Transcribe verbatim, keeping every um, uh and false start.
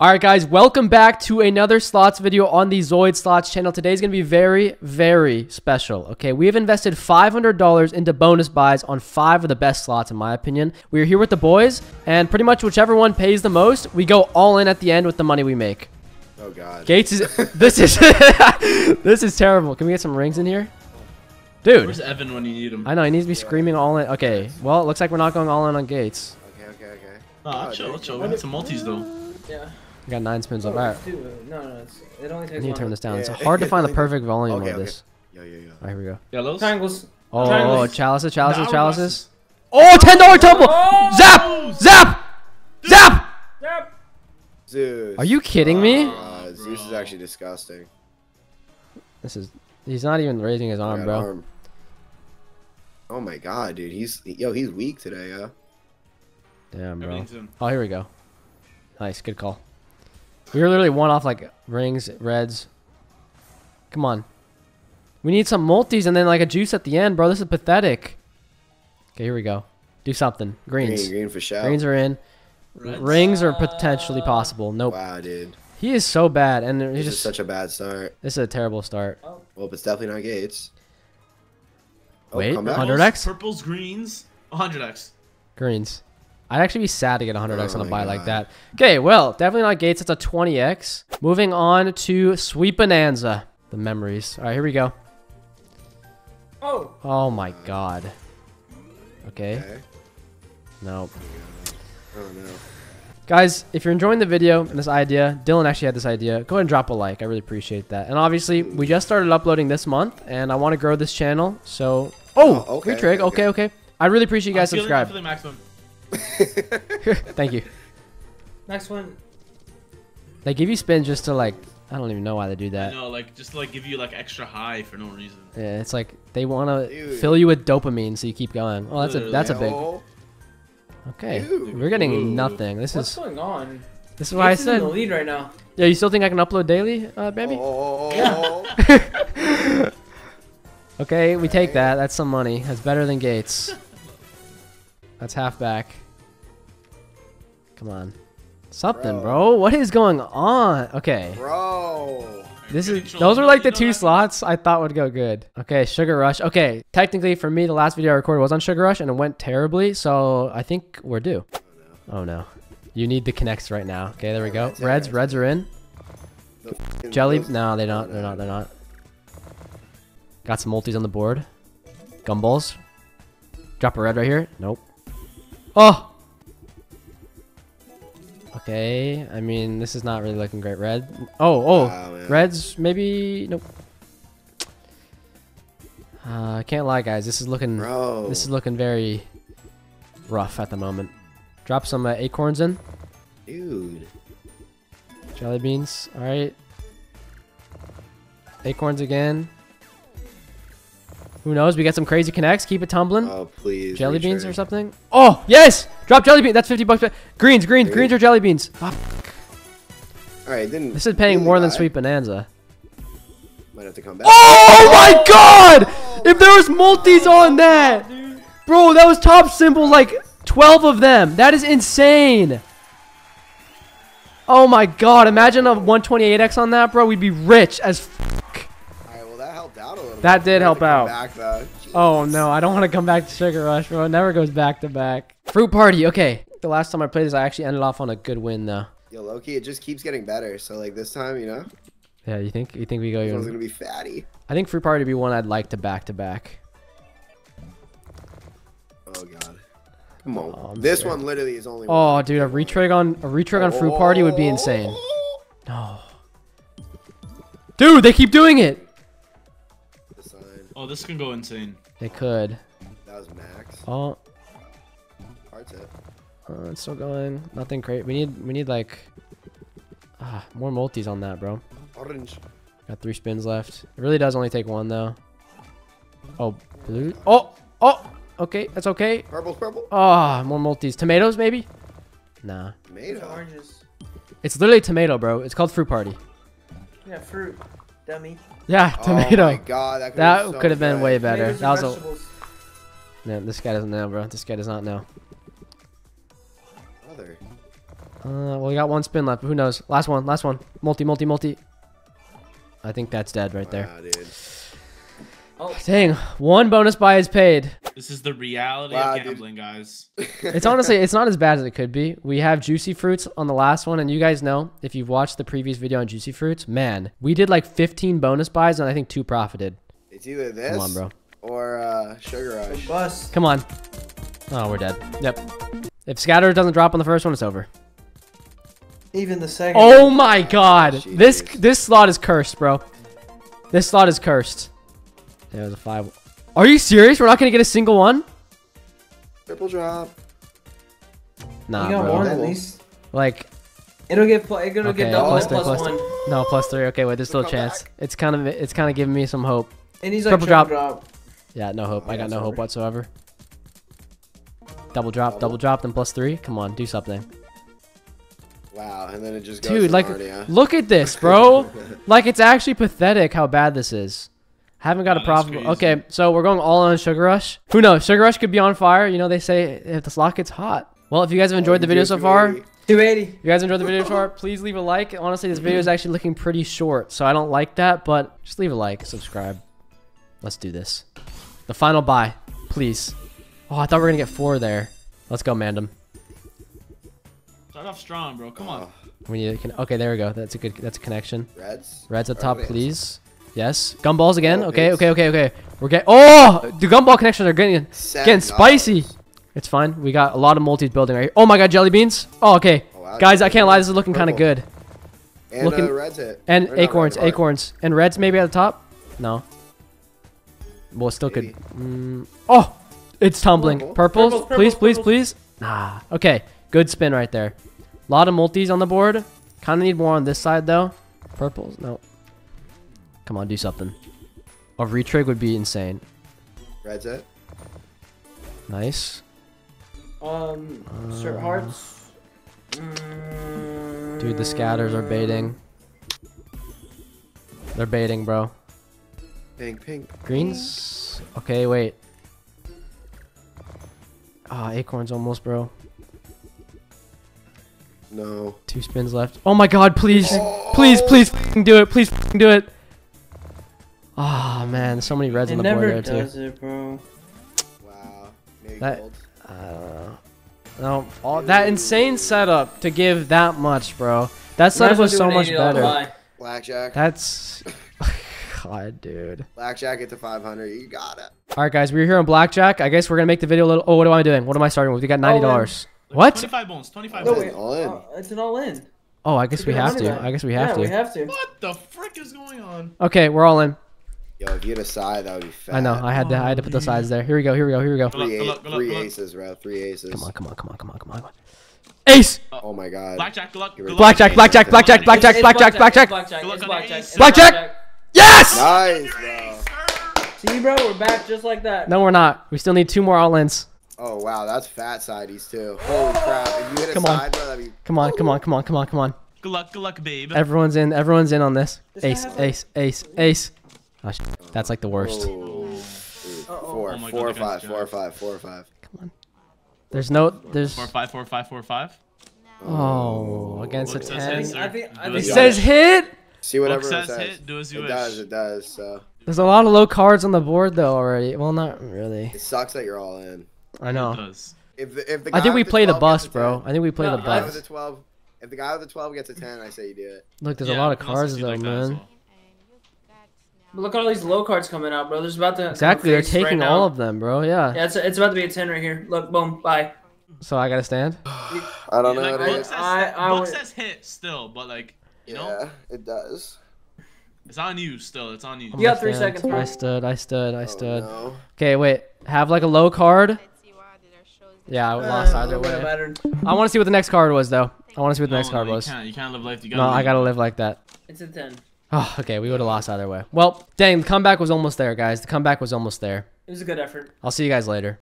Alright guys, welcome back to another slots video on the Zoid Slots channel. Today's going to be very, very special, okay? We have invested five hundred dollars into bonus buys on five of the best slots, in my opinion. We are here with the boys, and pretty much whichever one pays the most, we go all in at the end with the money we make. Oh god. Gates is... this is... this is terrible. Can we get some rings in here? Dude. Where's Evan when you need him? I know, he needs to be screaming all in. Okay, well, it looks like we're not going all in on Gates. Okay, okay, okay. No, I'll chill, I'll chill. We got some multis, though. Yeah. We got nine spins oh, left. All right. No, no, it's, it only takes I need to turn this down. Yeah, it's yeah, hard it, to find it, the perfect volume okay, of okay. this. Yeah, yeah, yeah. All right, here we go. Yellows? Triangles. Oh, Triangles. chalices, chalices, no, chalices. Oh, ten dollar tumble! Oh! Zap! Zap! Dude. Zap! Zap! Zeus. Are you kidding uh, me? Uh, Zeus is actually disgusting. This is... He's not even raising his arm, bro. Arm. Oh my god, dude. He's... Yo, he's weak today, yeah. Damn, bro. Oh, here we go. Nice, good call. We were literally one off like rings, reds. Come on. We need some multis and then like a juice at the end, bro. This is pathetic. Okay, here we go. Do something. Greens. Green, green for shout. Greens are in. Reds. Rings are potentially possible. Nope. Wow, dude. He is so bad. And he's this just is such a bad start. This is a terrible start. Oh. Well, but it's definitely not Gates. Oh, wait, one hundred X? Purples, greens, one hundred X. Greens. I'd actually be sad to get one hundred X oh on a buy God. like that. Okay, well, definitely not Gates. It's a twenty X. Moving on to Sweet Bonanza. The memories. All right, here we go. Oh. Oh, my uh, God. Okay. okay. Nope. Oh, no. Guys, if you're enjoying the video and this idea, Dylan actually had this idea, go ahead and drop a like. I really appreciate that. And obviously, we just started uploading this month, and I want to grow this channel. So, oh, oh okay, free trick. Okay, okay, okay. I really appreciate you guys subscribing. Thank you. Next one. They give you spin just to like, I don't even know why they do that. No, like just to, like give you like extra high for no reason. Yeah, it's like they want to fill you with dopamine so you keep going. Oh, that's a that's a big. Okay, Dude. we're getting Ooh. nothing. This What's is. What's going on? This is why I said. In the lead right now. Yeah, you still think I can upload daily, uh, baby? Oh. Yeah. Okay, we take that. That's some money. That's better than Gates. That's half back. Come on. Something, bro. bro. What is going on? Okay. Bro. This is those are like the two slots I thought would go good. Okay, Sugar Rush. Okay. Technically for me, the last video I recorded was on Sugar Rush and it went terribly, so I think we're due. Oh no. Oh, no. You need the connects right now. Okay, there we go. Reds, reds are in. Jelly no, they don't, they're not, they're not. Got some multis on the board. Gumballs. Drop a red right here. Nope. Oh! Okay, I mean, this is not really looking great. Red. Oh, oh! Wow, Reds, maybe... Nope. I uh, can't lie, guys. This is looking... Bro. This is looking very rough at the moment. Drop some uh, acorns in. Dude. Jelly beans. Alright. Acorns again. Who knows? We got some crazy connects. Keep it tumbling. Oh, please. Jelly beans sure. or something. Oh, yes! Drop jelly beans. That's fifty bucks. Greens, greens, Dude. greens or jelly beans. Oh, all right, didn't. This is paying didn't more die. than Sweet Bonanza. Might have to come back. Oh, oh my God! Oh, if there was multis oh, on that, dude. bro, that was top symbol like twelve of them. That is insane. Oh my God! Imagine a one twenty-eight X on that, bro. We'd be rich as. F That did help out. Back, oh no, I don't want to come back to Sugar Rush, bro. It never goes back to back. Fruit Party, okay. The last time I played this, I actually ended off on a good win though. Yo, Loki, it just keeps getting better. So like this time, you know. Yeah, you think you think we go? This one's gonna be fatty. I think Fruit Party would be one I'd like to back to back. Oh god, come on. Oh, this scared. one literally is only. Oh one. dude, a retrig on a retrig on oh. Fruit Party would be insane. No. Dude, they keep doing it. Oh, this can go insane. It could. That was max. Oh. Hard tip. Oh, it's still going. Nothing great. We need, we need like, ah, more multis on that, bro. Orange. Got three spins left. It really does only take one though. Oh, blue. Oh, oh. Okay, that's okay. Purple, purple. Ah, oh, more multis. Tomatoes, maybe? Nah. Tomato. Oranges. It's literally tomato, bro. It's called Fruit Party. Yeah, fruit. Dummy. Yeah, tomato. Oh my God, that could, that so could have bad. been way better. That was vegetables. a. No, this guy doesn't know, bro. This guy does not know. Brother. Uh, well, we got one spin left. Who knows? Last one. Last one. Multi, multi, multi. I think that's dead right there. Wow, dude. Oh. Dang. One bonus buy is paid. This is the reality wow, of gambling, dude. guys. It's honestly, it's not as bad as it could be. We have Juicy Fruits on the last one. And you guys know, if you've watched the previous video on Juicy Fruits, man, we did like fifteen bonus buys and I think two profited. It's either this Come on, bro. or uh, Sugar Rush. Bus. Come on. Oh, we're dead. Yep. If Scatter doesn't drop on the first one, it's over. Even the second. Oh my God! Jeez. This this slot is cursed, bro. This slot is cursed. There was a five. Are you serious? We're not gonna get a single one? Triple drop. Nah, you got bro. One at least. Like. It'll get it gonna okay, get double plus, plus, plus one. Three. No, plus three. Okay, wait. There's still a chance. Back. It's kind of it's kind of giving me some hope. And he's like triple drop. drop. Yeah, no hope. Oh, I got no over. hope whatsoever. Double drop, double, double drop, then plus three. Come on, do something. Wow, and then it just goes. Dude, like, Narnia. Look at this, bro. Like, it's actually pathetic how bad this is. Haven't got oh, a problem. Okay, so we're going all on Sugar Rush. Who knows? Sugar Rush could be on fire. You know, they say if the slot gets hot. Well, if you guys have enjoyed oh, the video so far, two eighty. If you guys enjoyed the video so far, please leave a like. Honestly, this video is actually looking pretty short, so I don't like that, but just leave a like, subscribe. Let's do this. The final buy, please. Oh, I thought we were gonna get four there. Let's go, Mandem. Start off strong, bro. Come on. We need to okay, there we go. That's a good. That's a connection. Reds. Reds at top, please. Yes. Gumballs again. Okay, okay, okay, okay. We're getting. Oh, the gumball connections are getting getting spicy. It's fine. We got a lot of multis building right here. Oh my God, jelly beans. Oh, okay. Guys, I can't lie. This is looking kind of good. And reds hit. And acorns, acorns, and reds maybe at the top. No. Well, still could. Mm, oh. It's tumbling. Purples, purples, purples please, purples. please, please. Nah. Okay. Good spin right there. A lot of multis on the board. Kind of need more on this side, though. Purples. No. Come on. Do something. A retrig would be insane. Red's it. Nice. Um, uh, Sir Hearts. Dude, the scatters are baiting. They're baiting, bro. Pink, pink. Greens. Pink. Okay, wait. Ah, oh, acorns almost, bro. No. Two spins left. Oh my God, please. Oh. Please, please do it. Please do it. Ah, oh, man. There's so many reds it on the board there, too. It never does it, bro. Wow. Maybe that, uh, no, all, that insane setup to give that much, bro. That setup was so much better. Blackjack. That's... God, dude. Blackjack at the five hundred. You got it. All right, guys. We're here on Blackjack. I guess we're going to make the video a little... Oh, what am I doing? What am I starting with? We got ninety dollars. Oh, what? twenty-five bones. twenty-five bones. No, all in. Uh, it's an all in. Oh, I guess it's we have to. Guy. I guess we have yeah, to. Yeah, we have to. What the frick is going on? Okay, we're all in. Yo, if you had a side, that would be fat. I know. I had to, I had to put the sides there. Here we go. Here we go. Here we go. Three, eight, luck, three luck, aces, bro. Three aces. Come on, come on, come on, come on, come on. Ace! Oh, my God. Blackjack, good luck. Blackjack, blackjack, blackjack, blackjack, blackjack, blackjack. Blackjack. Blackjack! Yes! Nice, bro. See, bro, we're back just like that. No, we're not. We still need two more all-ins. Oh, wow. That's fat sideys, too. Holy crap. If you hit a side, bro, that'd be... Come on, come on, come on, come on, come on. Good luck, good luck, babe. Everyone's in. Everyone's in on this. Ace, ace, ace, ace. Oh, shit. That's like the worst. Four, four, five, four, five, four, five. Come on. There's no... There's... Four, five, four, five, four, five. Oh, against a ten. It says hit! See whatever says it says. Hit, do as you it wish. does, it does, so. There's a lot of low cards on the board, though, already. Well, not really. It sucks that you're all in. I know. It does. If the, if the I think we play the bus, bro. I think we play the bus. If the guy with the twelve gets a ten, I say you do it. Look, there's yeah, a lot of cards, though, like man. Well. But look at all these low cards coming out, bro. There's about to... Exactly, they're taking right all of them, bro, yeah. Yeah, it's, it's about to be a ten right here. Look, boom, bye. So I gotta stand? I don't yeah, know like, what it is. Book says hit still, but, like... You know? Yeah, it does. It's on you still. It's on you. You got three seconds. I stood. I stood. I stood. Oh, no. Okay, wait. Have like a low card. Yeah, I lost either way. I want to see what the next card was though. I want to see what the no, next card you was. Can't. You can't live life together. No, I gotta live like that. It's a ten. Oh, okay. We would have lost either way. Well, dang. The comeback was almost there, guys. The comeback was almost there. It was a good effort. I'll see you guys later.